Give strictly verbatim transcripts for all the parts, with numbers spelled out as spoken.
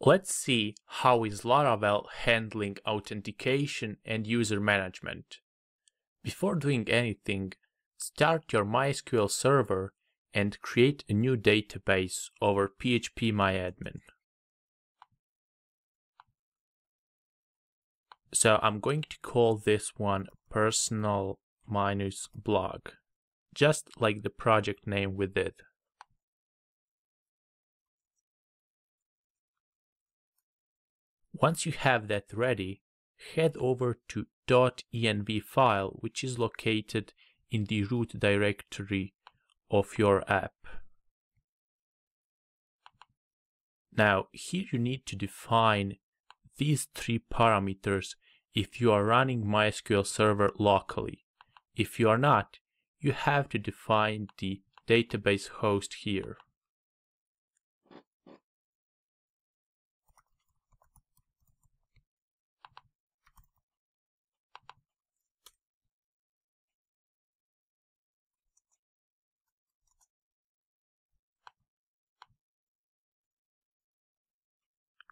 Let's see how is Laravel handling authentication and user management. Before doing anything, start your MySQL server and create a new database over phpMyAdmin. So I'm going to call this one personal-blog, just like the project name we did. Once you have that ready, head over to .env file, which is located in the root directory of your app. Now, here you need to define these three parameters if you are running MySQL server locally. If you are not, you have to define the database host here.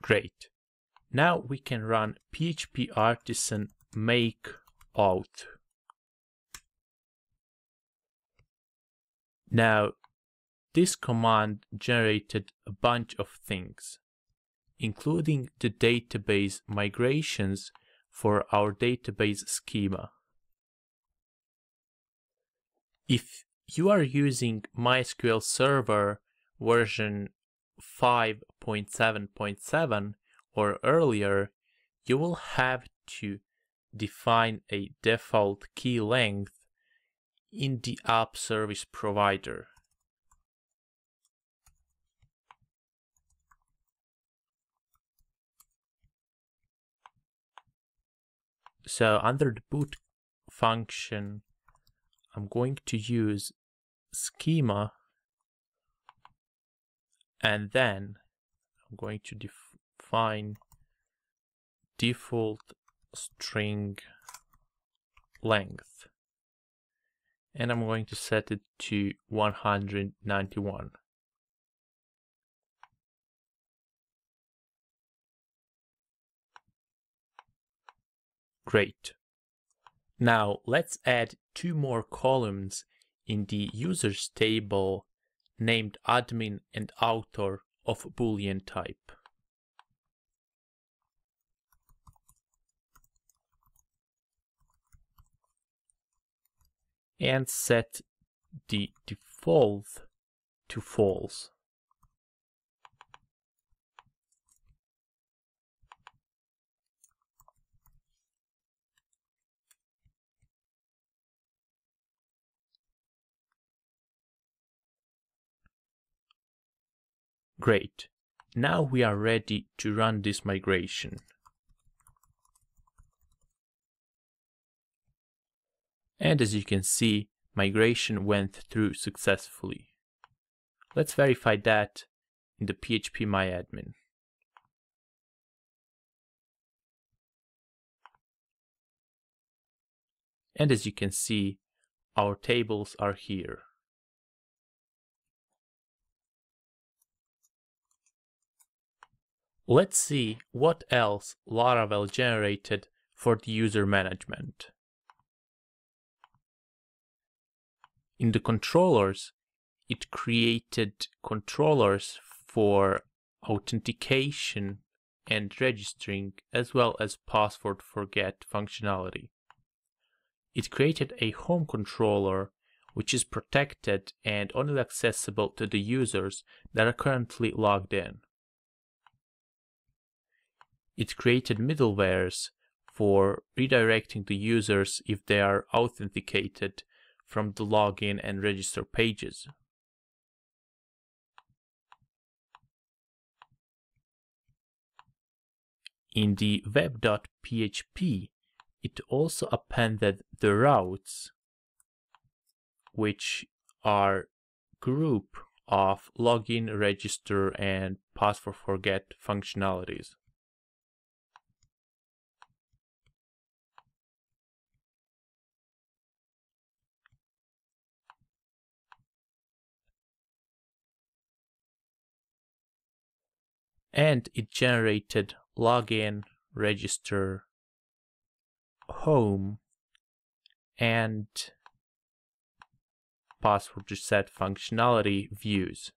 Great. Now we can run php artisan make auth. Now, this command generated a bunch of things, including the database migrations for our database schema. If you are using MySQL Server version five point seven point seven or earlier, you will have to define a default key length in the app service provider. So under the boot function, I'm going to use schema, and then I'm going to define default string length, and I'm going to set it to one hundred ninety-one. Great. Now let's add two more columns in the users table named admin and author of Boolean type. And set the default to false. Great. Now we are ready to run this migration. And as you can see, migration went through successfully. Let's verify that in the phpMyAdmin. And as you can see, our tables are here. Let's see what else Laravel generated for the user management. In the controllers, it created controllers for authentication and registering, as well as password forget functionality. It created a home controller, which is protected and only accessible to the users that are currently logged in. It created middlewares for redirecting the users if they are authenticated from the login and register pages. In the web.php, it also appended the routes, which are group of login, register, and password forget functionalities. and it generated login, register, home, and password reset functionality views.